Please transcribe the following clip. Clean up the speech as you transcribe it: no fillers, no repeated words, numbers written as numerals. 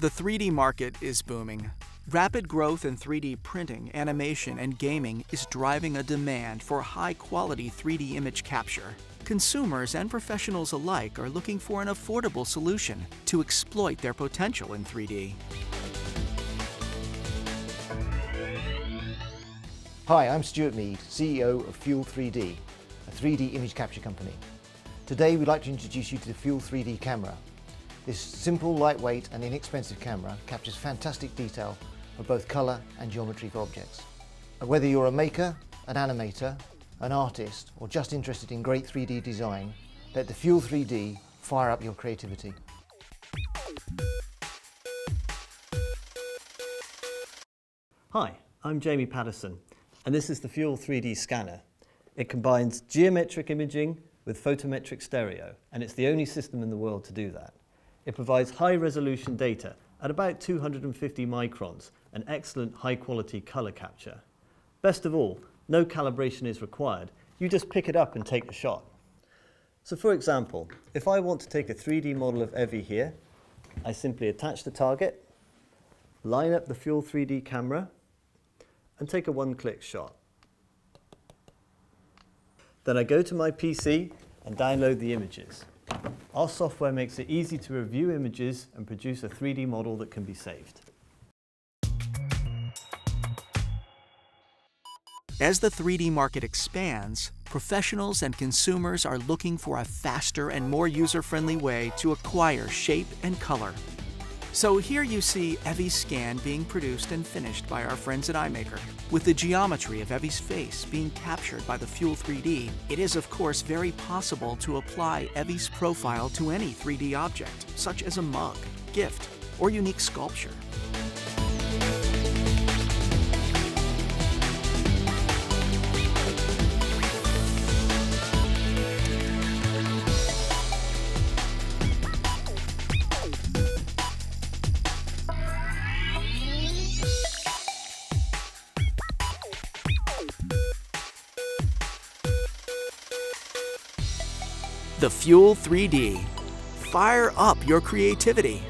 The 3D market is booming. Rapid growth in 3D printing, animation, and gaming is driving a demand for high-quality 3D image capture. Consumers and professionals alike are looking for an affordable solution to exploit their potential in 3D. Hi, I'm Stuart Mead, CEO of Fuel 3D, a 3D image capture company. Today we'd like to introduce you to the Fuel 3D camera. This simple, lightweight and inexpensive camera captures fantastic detail of both colour and geometry for objects. Whether you're a maker, an animator, an artist, or just interested in great 3D design, let the Fuel 3D fire up your creativity. Hi, I'm Jamie Patterson, and this is the Fuel 3D scanner. It combines geometric imaging with photometric stereo, and it's the only system in the world to do that. It provides high-resolution data at about 250 microns and excellent high-quality colour capture. Best of all, no calibration is required. You just pick it up and take the shot. So for example, if I want to take a 3D model of Evie here, I simply attach the target, line up the Fuel 3D camera, and take a one-click shot. Then I go to my PC and download the images. Our software makes it easy to review images and produce a 3D model that can be saved. As the 3D market expands, professionals and consumers are looking for a faster and more user-friendly way to acquire shape and color. So here you see Evie's scan being produced and finished by our friends at iMaker. With the geometry of Evie's face being captured by the Fuel 3D, it is of course very possible to apply Evie's profile to any 3D object, such as a mug, gift, or unique sculpture. The Fuel 3D. Fire up your creativity.